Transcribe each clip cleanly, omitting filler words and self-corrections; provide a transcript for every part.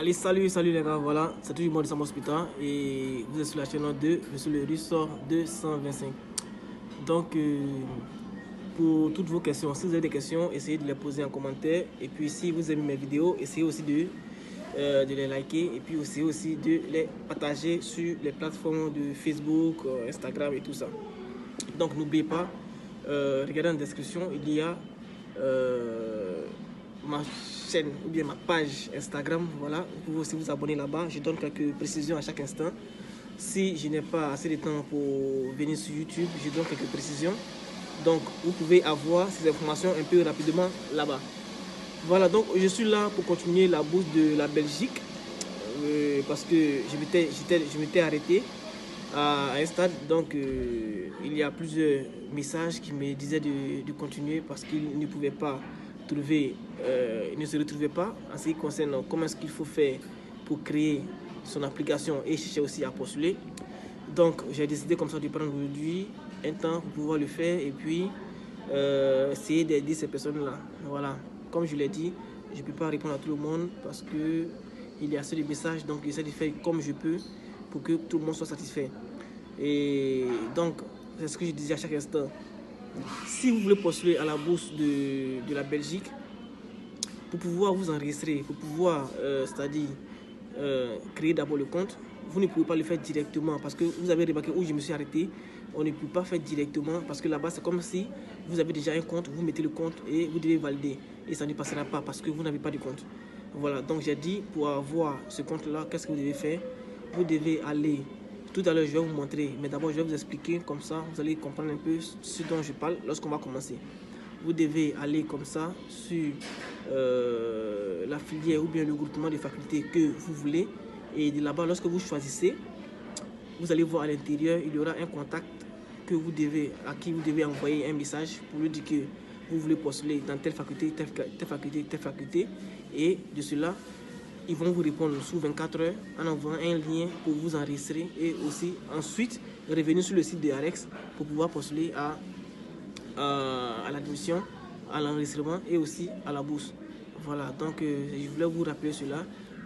Allez, salut les gars, voilà, c'est toujours moi de Sam hospital et vous êtes sur la chaîne 2, je suis le ressort 225. Donc, pour toutes vos questions, si vous avez des questions, essayez de les poser en commentaire. Et puis, si vous aimez mes vidéos, essayez aussi de les liker et puis aussi de les partager sur les plateformes de Facebook, Instagram et tout ça. Donc, n'oubliez pas, regardez en description, il y a ma chaîne ou bien ma page Instagram, voilà, vous pouvez aussi vous abonner là-bas. Je donne quelques précisions à chaque instant. Si je n'ai pas assez de temps pour venir sur YouTube, je donne quelques précisions, donc vous pouvez avoir ces informations un peu rapidement là-bas. Voilà, donc je suis là pour continuer la bourse de la Belgique parce que je m'étais arrêté à un stade, donc il y a plusieurs messages qui me disaient de continuer parce qu'ils ne pouvaient pas trouver, ils ne se retrouvaient pas en ce qui concerne comment est-ce qu'il faut faire pour créer son application et chercher aussi à postuler. Donc j'ai décidé comme ça de prendre aujourd'hui un temps pour pouvoir le faire et puis essayer d'aider ces personnes là. Voilà, comme je l'ai dit, je peux pas répondre à tout le monde parce que il y a assez de messages, donc j'essaie de faire comme je peux pour que tout le monde soit satisfait. Et donc c'est ce que je disais à chaque instant. Si vous voulez postuler à la bourse de la Belgique, pour pouvoir vous enregistrer, pour pouvoir, c'est-à-dire créer d'abord le compte, vous ne pouvez pas le faire directement parce que vous avez remarqué où je me suis arrêté, on ne peut pas faire directement parce que là-bas c'est comme si vous avez déjà un compte, vous mettez le compte et vous devez valider et ça ne passera pas parce que vous n'avez pas de compte. Voilà, donc j'ai dit pour avoir ce compte-là, qu'est-ce que vous devez faire? Vous devez aller... Tout à l'heure, je vais vous montrer, mais d'abord, je vais vous expliquer comme ça, vous allez comprendre un peu ce dont je parle lorsqu'on va commencer. Vous devez aller comme ça sur la filière ou bien le groupement de facultés que vous voulez. Et de là-bas, lorsque vous choisissez, vous allez voir à l'intérieur, il y aura un contact que vous devez, à qui vous devez envoyer un message pour lui dire que vous voulez postuler dans telle faculté, telle faculté. Et de cela, ils vont vous répondre sous 24 heures en envoyant un lien pour vous enregistrer et aussi ensuite revenir sur le site de Arex pour pouvoir postuler à l'admission, à l'enregistrement et aussi à la bourse. Voilà, donc je voulais vous rappeler cela.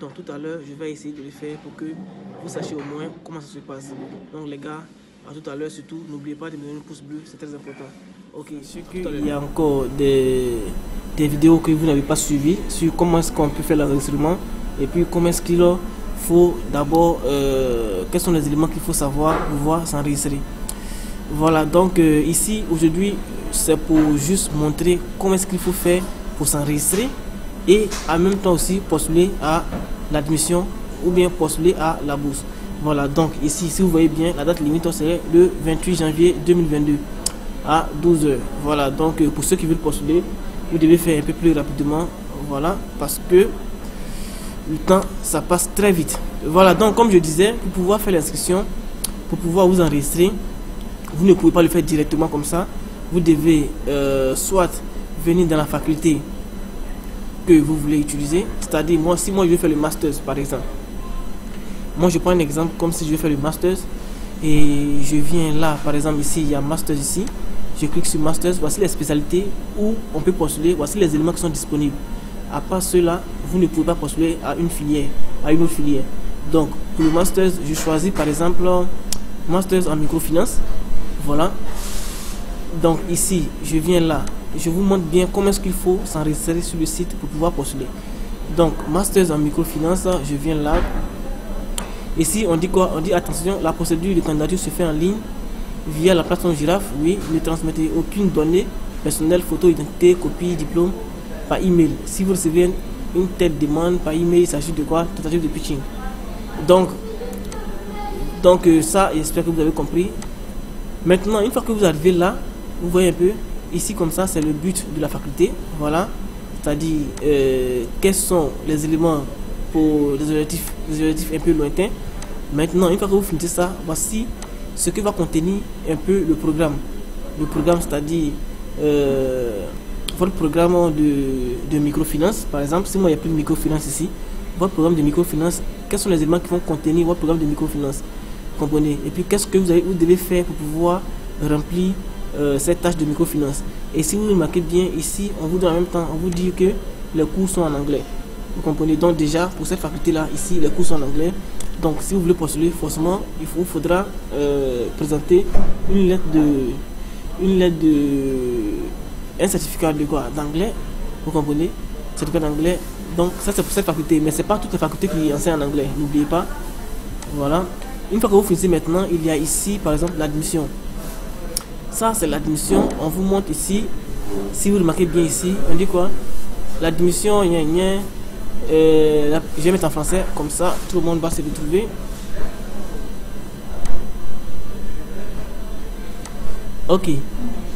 Donc tout à l'heure, je vais essayer de le faire pour que vous sachiez au moins comment ça se passe. Donc les gars, à tout à l'heure surtout, n'oubliez pas de me donner un pouce bleu, c'est très important. Ok, il y a encore des vidéos que vous n'avez pas suivies sur comment est-ce qu'on peut faire l'enregistrement. Et puis, comment est-ce qu'il faut d'abord, quels sont les éléments qu'il faut savoir pour pouvoir s'enregistrer. Voilà, donc ici, aujourd'hui, c'est pour juste montrer comment est-ce qu'il faut faire pour s'enregistrer et en même temps aussi postuler à l'admission ou bien postuler à la bourse. Voilà, donc ici, si vous voyez bien, la date limite, c'est le 28 janvier 2022 à 12 h. Voilà, donc pour ceux qui veulent postuler, vous devez faire un peu plus rapidement, voilà, parce que le temps ça passe très vite. Voilà, donc comme je disais, pour pouvoir faire l'inscription, pour pouvoir vous enregistrer, vous ne pouvez pas le faire directement comme ça. Vous devez soit venir dans la faculté que vous voulez utiliser, c'est à dire moi, si moi je vais faire le master's par exemple, moi je prends un exemple comme si je vais faire le master's et je viens là par exemple, ici il y a master's, ici je clique sur master's, voici les spécialités où on peut postuler, voici les éléments qui sont disponibles. À part cela, vous ne pouvez pas postuler à une filière, à une autre filière. Donc, pour le master, je choisis par exemple master en microfinance. Voilà. Donc ici, je viens là. Je vous montre bien comment est-ce qu'il faut s'enregistrer sur le site pour pouvoir postuler. Donc, master en microfinance, je viens là. Ici, on dit quoi? On dit attention, la procédure de candidature se fait en ligne via la plateforme Girafe. Oui, ne transmettez aucune donnée personnelle, photo, identité, copie, diplôme. Par email. Si vous recevez une telle demande par email, il s'agit de quoi? Tentative de pitching. Donc ça, j'espère que vous avez compris. Maintenant, une fois que vous arrivez là, vous voyez un peu ici comme ça, c'est le but de la faculté. Voilà, c'est-à-dire quels sont les éléments pour des objectifs un peu lointains. Maintenant, une fois que vous finissez ça, voici ce que va contenir un peu le programme. Le programme, c'est-à-dire votre programme de microfinance, par exemple, si moi il n'y a plus de microfinance ici, votre programme de microfinance, quels sont les éléments qui vont contenir votre programme de microfinance, comprenez, et puis qu'est-ce que vous devez faire pour pouvoir remplir cette tâche de microfinance. Et si vous remarquez bien ici, on vous donne en même temps, on vous dit que les cours sont en anglais. Vous comprenez? Donc déjà, pour cette faculté-là, ici, les cours sont en anglais. Donc si vous voulez postuler, forcément, il vous faudra présenter une lettre de... un certificat de quoi? D'anglais. Vous comprenez? Certificat d'anglais. Donc ça, c'est pour cette faculté. Mais c'est pas toutes les facultés qui enseignent en anglais. N'oubliez pas. Voilà. Une fois que vous finissez maintenant, il y a ici, par exemple, l'admission. Ça, c'est l'admission. On vous montre ici. Si vous remarquez bien ici, on dit quoi? L'admission, je vais mettre en français, comme ça tout le monde va se retrouver. Ok,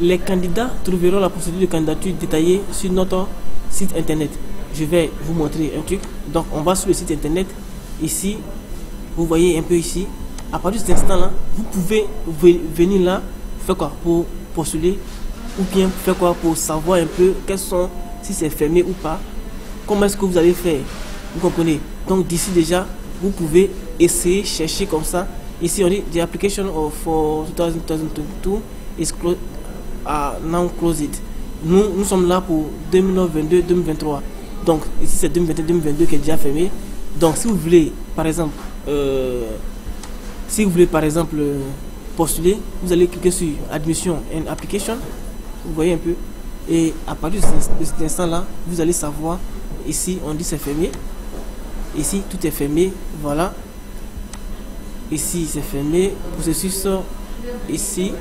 les candidats trouveront la procédure de candidature détaillée sur notre site internet. Je vais vous montrer un truc. Donc on va sur le site internet, ici, vous voyez un peu ici. À partir de cet instant là, vous pouvez venir là, faire quoi pour postuler, ou bien faire quoi pour savoir un peu quels sont, si c'est fermé ou pas, comment est-ce que vous allez faire, vous comprenez? Donc d'ici déjà, vous pouvez essayer, chercher comme ça. Ici on dit the application for 2022 is closed, now closed. Nous sommes là pour 2022-2023. Donc ici c'est 2021-2022 qui est déjà fermé. Donc si vous voulez par exemple, postuler, vous allez cliquer sur admission and application. Vous voyez un peu. Et à partir de cet instant là, vous allez savoir. Ici on dit c'est fermé, ici tout est fermé, voilà, ici c'est fermé, processus, ici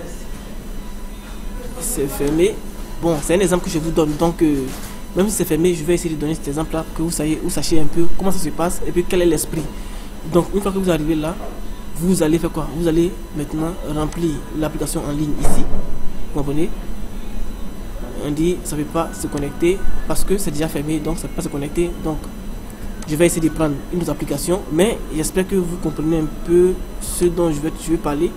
c'est fermé. Bon, c'est un exemple que je vous donne. Donc même si c'est fermé, je vais essayer de donner cet exemple là pour que vous sachiez un peu comment ça se passe et puis quel est l'esprit. Donc une fois que vous arrivez là, vous allez faire quoi? Vous allez maintenant remplir l'application en ligne ici, vous comprenez? On dit ça ne veut pas se connecter parce que c'est déjà fermé, donc ça ne peut pas se connecter. Donc je vais essayer de prendre une autre application, mais j'espère que vous comprenez un peu ce dont je vais parler.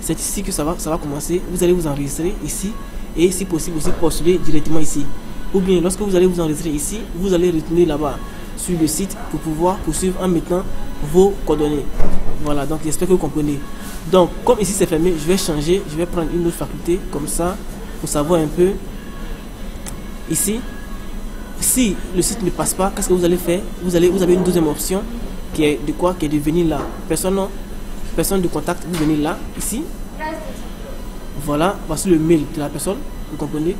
C'est ici que ça va commencer. Vous allez vous enregistrer ici et si possible aussi postuler directement ici, ou bien lorsque vous allez vous enregistrer ici, vous allez retourner là-bas sur le site pour pouvoir poursuivre en mettant vos coordonnées. Voilà, donc j'espère que vous comprenez. Donc comme ici c'est fermé, je vais changer, je vais prendre une autre faculté comme ça pour savoir un peu. Ici, si le site ne passe pas, qu'est-ce que vous allez faire? Vous avez une deuxième option qui est de quoi? Qui est de venir là. Personne de contact, vous venez là, ici. Voilà, voici le mail de la personne, vous comprenez?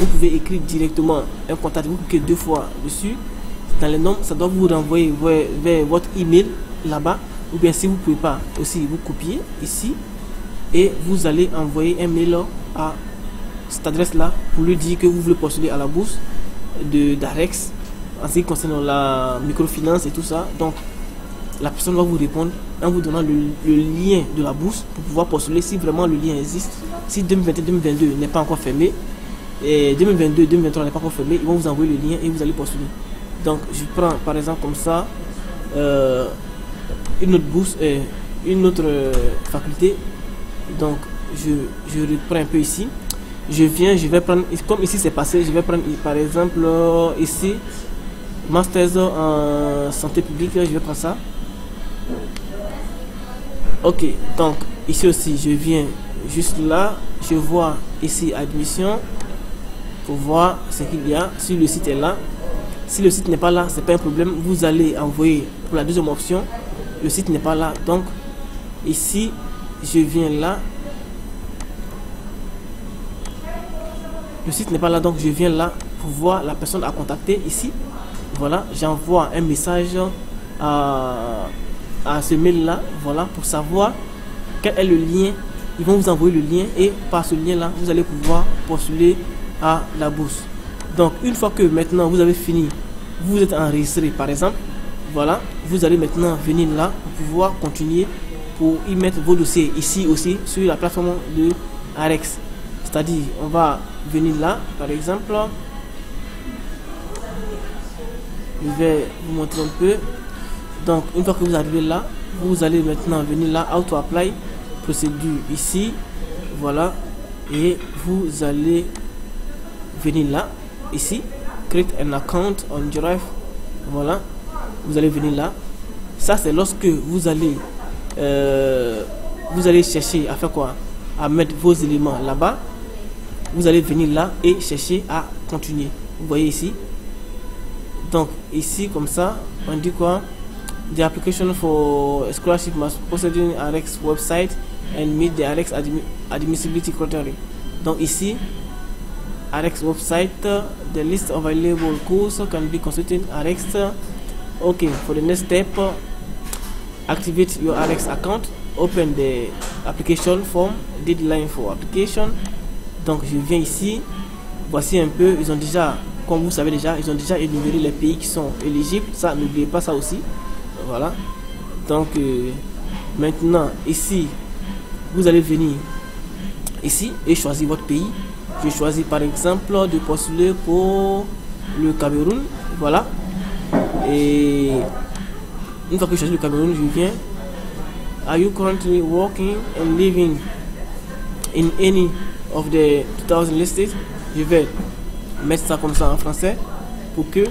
Vous pouvez écrire directement un contact, vous cliquez deux fois dessus. Dans les noms, ça doit vous renvoyer vers votre email là-bas. Ou bien si vous ne pouvez pas aussi, vous copiez ici. Et vous allez envoyer un mail à cette adresse là pour lui dire que vous voulez postuler à la bourse d'Arex en ce qui concerne la microfinance et tout ça. Donc la personne va vous répondre en vous donnant le lien de la bourse pour pouvoir postuler si vraiment le lien existe. Si 2021-2022 n'est pas encore fermé et 2022-2023 n'est pas encore fermé, ils vont vous envoyer le lien et vous allez postuler. Donc je prends par exemple comme ça une autre bourse, une autre faculté. Donc je reprends un peu ici. Je vais prendre, comme ici c'est passé, je vais prendre par exemple ici, Masters en santé publique, je vais prendre ça. Ok, donc ici aussi, je viens juste là, je vois ici admission, pour voir ce qu'il y a, si le site est là. Si le site n'est pas là, c'est pas un problème, vous allez envoyer pour la deuxième option, le site n'est pas là, donc ici, je viens là. Le site n'est pas là, donc je viens là pour voir la personne à contacter ici. Voilà, j'envoie un message à ce mail là, voilà, pour savoir quel est le lien. Ils vont vous envoyer le lien et par ce lien là, vous allez pouvoir postuler à la bourse. Donc une fois que maintenant vous avez fini, vous êtes enregistré par exemple, voilà, vous allez maintenant venir là pour pouvoir continuer pour y mettre vos dossiers ici aussi sur la plateforme de Arex. C'est-à-dire, on va venir là, par exemple, je vais vous montrer un peu. Donc, une fois que vous arrivez là, vous allez maintenant venir là, How to Apply, procédure ici, voilà, et vous allez venir là, ici, Create an account on Girafe, voilà, vous allez venir là. Ça, c'est lorsque vous allez chercher à faire quoi? À mettre vos éléments là-bas. Vous allez venir là et chercher à continuer. Vous voyez ici. Donc ici comme ça, on dit quoi? The application for scholarship must proceed in Arex website and meet the Arex admissibility criteria. Donc ici, Arex website, the list of available courses can be consulted in Arex. Okay, for the next step, activate your Arex account, open the application form, deadline for application. Donc je viens ici, voici un peu, ils ont déjà, comme vous savez déjà, ils ont déjà énuméré les pays qui sont éligibles, ça n'oubliez pas ça aussi. Voilà, donc maintenant ici vous allez venir ici et choisir votre pays. Je choisis par exemple de postuler pour le Cameroun. Voilà, et une fois que je choisis le Cameroun, je viens. Are you currently working and living in any of the 2000 listed? Je vais mettre ça comme ça en français pour que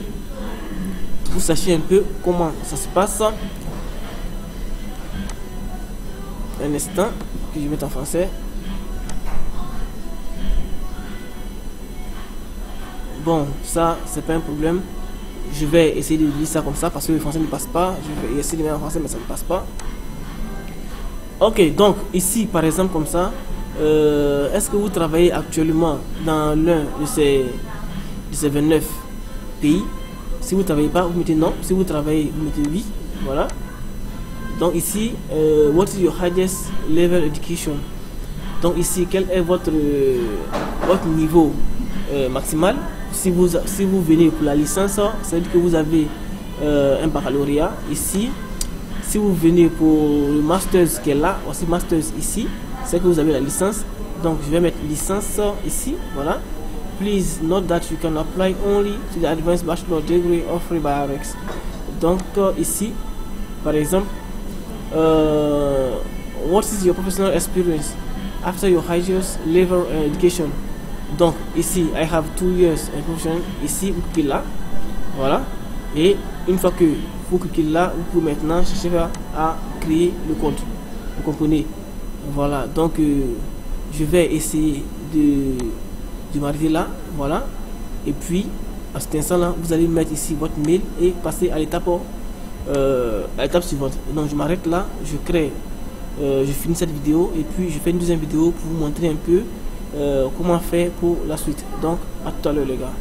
vous sachiez un peu comment ça se passe. Un instant que je mette en français. Bon, ça c'est pas un problème, je vais essayer de lire ça comme ça parce que le français ne passe pas. Je vais essayer de lire en français mais ça ne passe pas. Ok, donc ici par exemple comme ça, est-ce que vous travaillez actuellement dans l'un de ces 29 pays? Si vous ne travaillez pas, vous mettez non. Si vous travaillez, vous mettez oui. Voilà. Donc ici, what is your highest level education? Donc ici, quel est votre niveau maximal? Si vous venez pour la licence, ça veut dire que vous avez un baccalauréat ici. Si vous venez pour le master qui est là, aussi master ici, c'est que vous avez la licence. Donc je vais mettre licence ici. Voilà. Please note that you can apply only to the advanced bachelor degree offered by Arex. Donc ici, par exemple, what is your professional experience after your highest level education? Donc ici, I have 2 years in profession. Ici, vous cliquez là, voilà. Et une fois que vous cliquez là, vous pouvez maintenant chercher à créer le compte. Vous comprenez? Voilà. Donc je vais essayer de m'arrêter là, voilà, et puis à cet instant là vous allez mettre ici votre mail et passer à l'étape suivante. Donc je m'arrête là, je crée, je finis cette vidéo et puis je fais une deuxième vidéo pour vous montrer un peu comment faire pour la suite. Donc à tout à l'heure les gars.